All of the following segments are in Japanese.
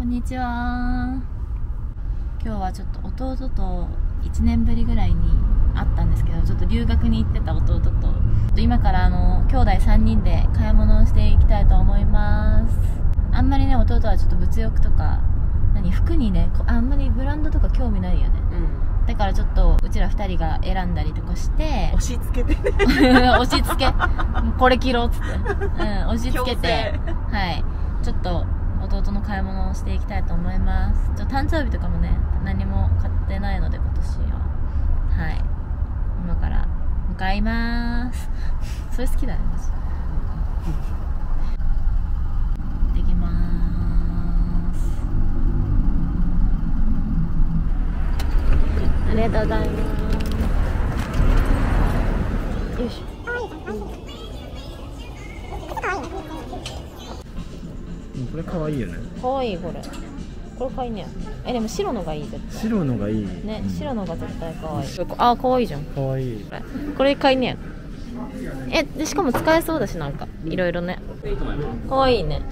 こんにちは。今日はちょっと弟と1年ぶりぐらいに会ったんですけど、ちょっと留学に行ってた弟と今から兄弟3人で買い物をしていきたいと思います。あんまりね、弟はちょっと物欲とか服にね、あんまりブランドとか興味ないよね、うん、だからちょっとうちら2人が選んだりとかして、押し付けてね押し付けこれ着ろっつって、うん、押し付けて、はい、ちょっと弟の買い物をしていきたいと思います。誕生日とかもね、何も買ってないので今年は、はい、今から向かいます。それ好きだね、マジで。行ってきまーす。ありがとうございます。よいしょ。これ可愛いよね。可愛い、これ可愛いね。え、でも白のがいい。白のがいいね、白のが絶対可愛い。あ、可愛いじゃん。可愛い。これ可愛いね。え、でしかも使えそうだし、なんかいろいろね。可愛いね。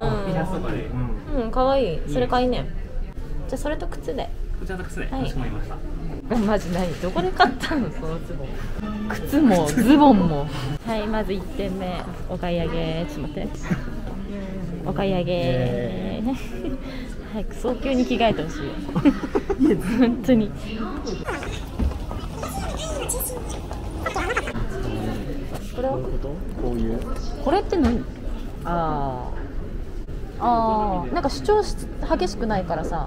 うん、可愛い。それ可愛いね。じゃそれと靴で。こちらの靴で。はい。マジない。どこで買ったの、そのズボン。靴もズボンも。はい、まず1点目、お買い上げ。ちょっと待って。お買い上げ早く早急に着替えてほしいよ本当にこれはこういう、これって何？ああ、なんか主張激しくないからさ、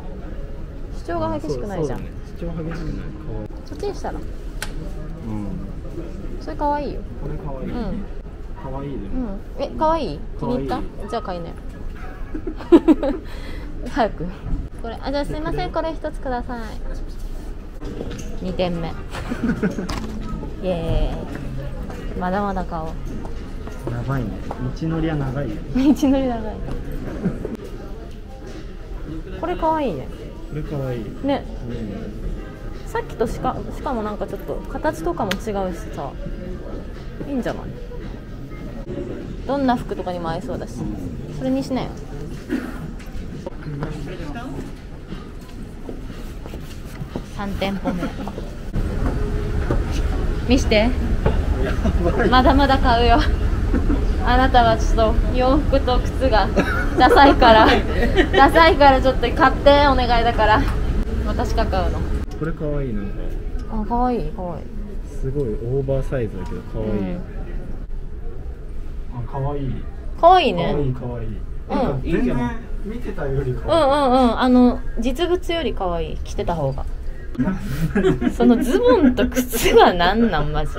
主張が激しくないじゃん。主張激しくない。そっちにしたら、それかわいいよ。これかわいい。可愛いね。うん。え、可愛い？気に入った？じゃあ買いね。早く。これ、あ、じゃあすいません、これ一つください。2点目。イエーイ。まだまだ顔。長いね。道のりは長いよ。道のり長い。これ可愛いね。これ可愛い。ね。さっきとしかもなんかちょっと形とかも違うしさ、いいんじゃない？どんな服とかにも合いそうだし、それにしなよ。3店舗目。見して。まだまだ買うよ。あなたはちょっと洋服と靴がダサいから、ちょっと買ってお願いだから。私が買うの。これ可愛いな。あ、可愛い。すごいオーバーサイズだけど可愛い。かわいいね。かわいい。全然見てたよりかわいい。実物よりかわいい。着てた方が。そのズボンと靴はなんなん、マジ。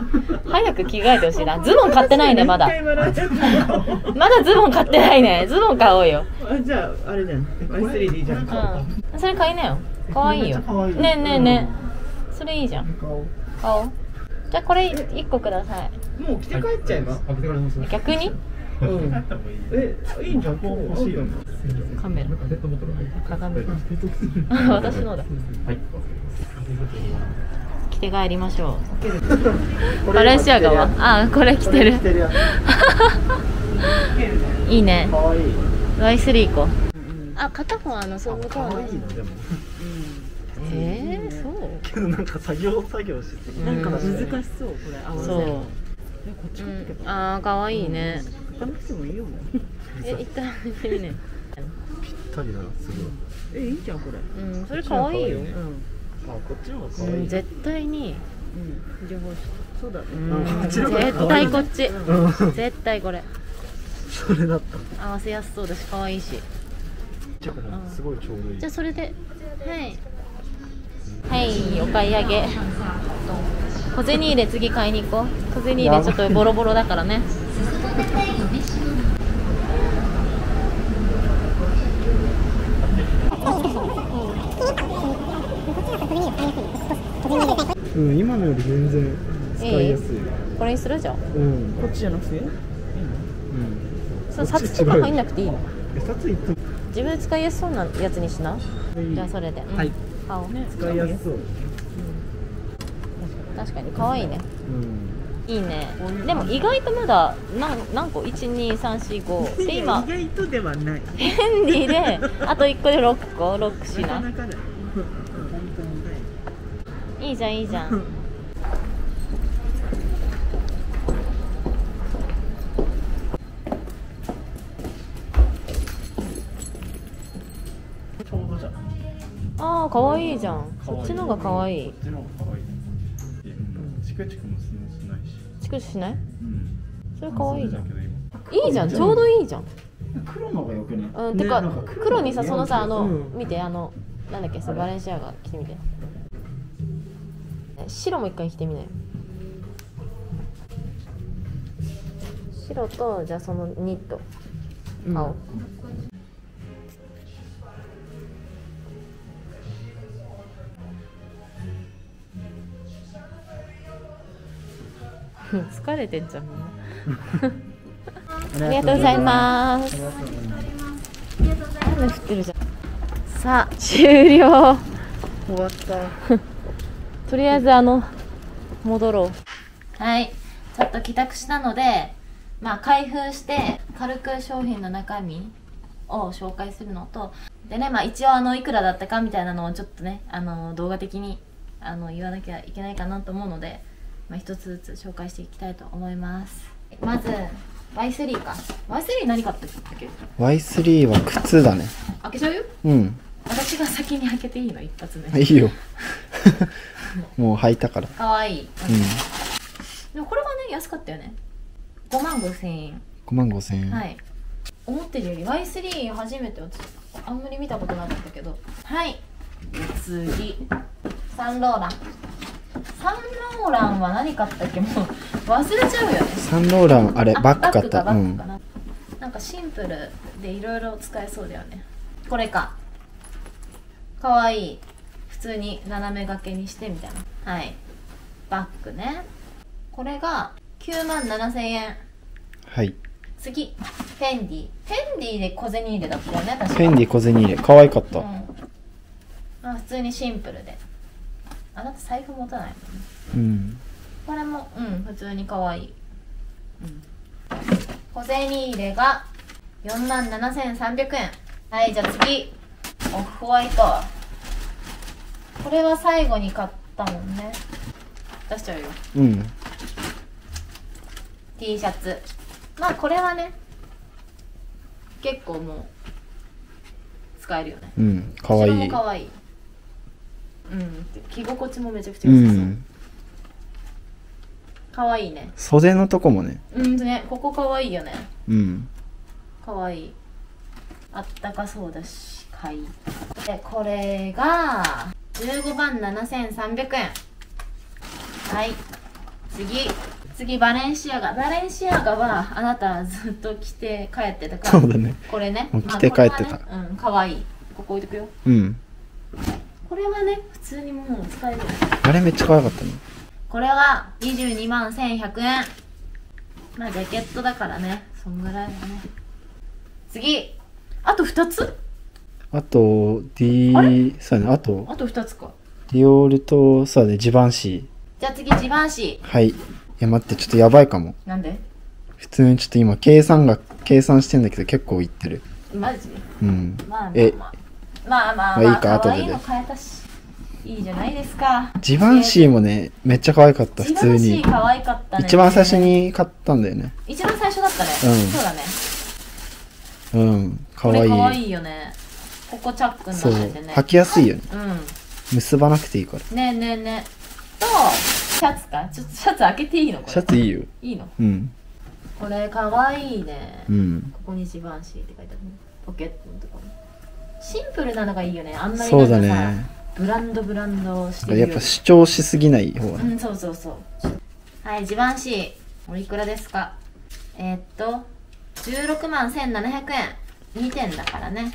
早く着替えてほしいな。ズボン買ってないね、まだ。まだズボン買ってないね。ズボン買おうよ。じゃあ、あれじゃん。Y3でいいじゃん。それ買いなよ。かわいいよ。ね。それいいじゃん。買おう。じゃあこれ1個ください。もう着て帰っちゃえば。逆に？え、いいんじゃん。欲しいよね。カメラ。鏡。私のだ。着て帰りましょう。バレンシアガは？あ、これ着てる。いいね。Y3 行こう。あ、片方そういうことね。そう。けどなんか作業してて、なんか難しそうこれ合わせ。そう。ああ、可愛いね。他の人もいいよね。え、一旦いいね。ぴったりだな、すごい。え、いいじゃんこれ。うん、それ可愛いよ。あ、こっちの方が可愛い。絶対に。情報。そうだね。絶対こっち。絶対これ。それだった。合わせやすそうだし、可愛いし。じゃあすごいちょうどいい。じゃあそれで、はい。はい、お買い上げ。小銭入れ次買いに行こう。小銭入れちょっとボロボロだからね。うん、今のより全然使いやすい。これにするじゃん。うん、こっちじゃなくて。札とか入んなくていいの。札いつも。自分で使いやすそうなやつにしな。じゃあそれで。はい。使いやすそう。確かに可愛いね。いいね。でも意外とまだ何個 ?1、2、3、4、5 で今意外とではないヘンリーであと1個で6個6品なかなかだよ。いいじゃんいいじゃん。ああ可愛いじゃん。そっちの方が可愛い。チクチクもしないし。チクチクしない？うん。それ可愛いじゃん。いいじゃん。ちょうどいいじゃん。黒の方がよくね。うん。てか黒にさそのさ見てなんだっけさバレンシアガ着てみて。白も一回着てみなよ。白とじゃあそのニット顔。疲れてんじゃん。ありがとうございます。雨降ってるじゃん。さあ終了。終わった。とりあえず戻ろう。はい。ちょっと帰宅したので、開封して軽く商品の中身を紹介するのと、でね一応いくらだったかみたいなのをちょっとね動画的に言わなきゃいけないかなと思うので。一つずつ紹介していきたいと思います。まず Y3 か。 Y3 何買ったっけ？ Y3 は靴だね。開けちゃうよ。うん。私が先に開けていいの？一発目。いいよもう履いたから。かわいい、うん、でもこれはね安かったよね。5万5千円。5万5千円。はい。思ってるより Y3 初めて私あんまり見たことなかったけど。はい。次サンローラン。サンローランは何買ったっけ？もう忘れちゃうよね。サンローランあれバッグ買った。なんかシンプルでいろいろ使えそうだよね。これか。かわいい。普通に斜め掛けにしてみたいな。はい。バッグね。これが9万7千円。はい。次フェンディ。フェンディで小銭入れだったよね。確かフェンディ小銭入れかわいかった、うん。普通にシンプルで。あなた財布持たないもんね。うん。これも普通に可愛い。うん。小銭入れが4万7千3百円。はい、じゃあ次オフホワイト。これは最後に買ったもんね。出しちゃうよ。うん。T シャツ。これはね、結構もう使えるよね。うん。可愛い。これも可愛い。うん、着心地もめちゃくちゃ良さそう。かわいいね。袖のとこもね。うんね、ここかわいいよね。うん。かわいい。あったかそうだし、はい。で、これが15万7千3百円。はい。次バレンシアガ。バレンシアガはあなたずっと着て帰ってたから。そうだね。これね。着て帰ってた。うん、かわいい。ここ置いとくよ。うん。これはね、普通にもう使える。あれめっちゃ可愛かったね。これは22万1100円。ジャケットだからね、そんぐらいだね。次あと2つ。あと D さね、あと2つか。ディオールとさね、ジバンシー。じゃあ次ジバンシー。はい。いや待って、ちょっとやばいかも。なんで？普通にちょっと今計算してんだけど結構いってる。マジ？うん。まあいいか、後で。いいの変えたし、いいじゃないですか。ジバンシーもね、めっちゃ可愛かった、普通に。可愛かったね。一番最初に買ったんだよね。一番最初だったね。そうだね。可愛い。可愛いよね。ここチャックになっててね。履きやすいよね。結ばなくていいから。ね。と、シャツか。ちょっとシャツ開けていいの？シャツいいよ。いいの？これ可愛いね。ここにジバンシーって書いてあるね。ポケットのところ。シンプルなのがいいよね。あんまりなんかさ、ブランドしてるよ。やっぱ主張しすぎない方が。そう。はい、ジバンシー。これいくらですか？16万1700円。2点だからね。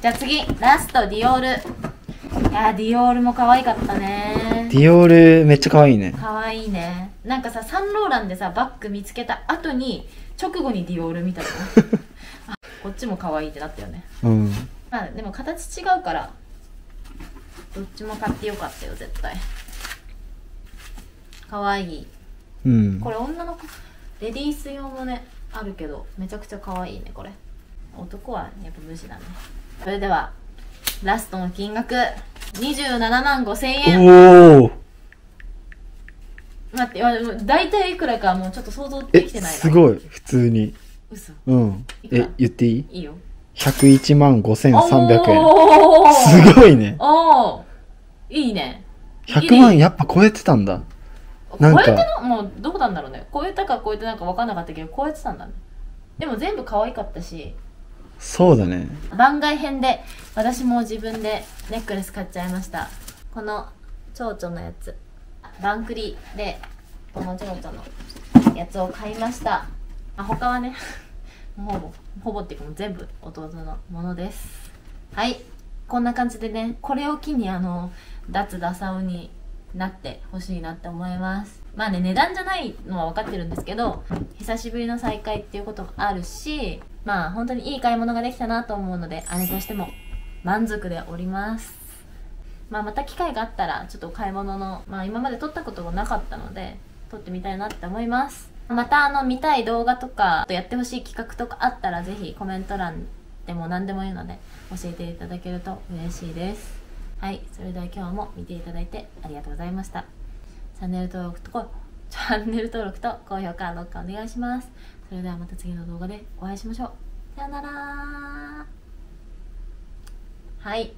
じゃあ次、ラスト、ディオール。いや、ディオールも可愛かったね。ディオール、めっちゃ可愛いね。可愛いね。なんかさ、サンローランでさ、バッグ見つけた後に、直後にディオール見たの。こっちも可愛いってなったよね。でも形違うからどっちも買ってよかったよ。絶対可愛い。うん、これ女の子レディース用もねあるけど、めちゃくちゃ可愛いねこれ。男はやっぱ無視だね。それではラストの金額27万5千円。おお、待って、大体いくらかもうちょっと想像できてない。すごい普通に。嘘。うん。え、言っていい？いいよ。101万5千3百円。すごいね。おお、いいね。100万やっぱ超えてたんだ。なんか超えてのもうどうなんだろうね。超えたか超えてなんか分かんなかったけど超えてたんだね。でも全部可愛かったし。そうだね。番外編で私も自分でネックレス買っちゃいました。この蝶々のやつ。バンクリでこの蝶々のやつを買いました。まあ、他はね、ほぼっていうかもう全部弟のものです。はい。こんな感じでね、これを機に脱ダサ男になってほしいなって思います。まあね、値段じゃないのは分かってるんですけど、久しぶりの再会っていうこともあるし、まあ本当にいい買い物ができたなと思うので、姉としても満足でおります。まあまた機会があったら、ちょっと買い物の、まあ今まで撮ったことがなかったので、撮ってみたいなって思います。また見たい動画とか、やってほしい企画とかあったら、ぜひコメント欄でも何でもいいので、教えていただけると嬉しいです。はい、それでは今日も見ていただいてありがとうございました。チャンネル登録と高評価、ロッカーお願いします。それではまた次の動画でお会いしましょう。さよならー。はい。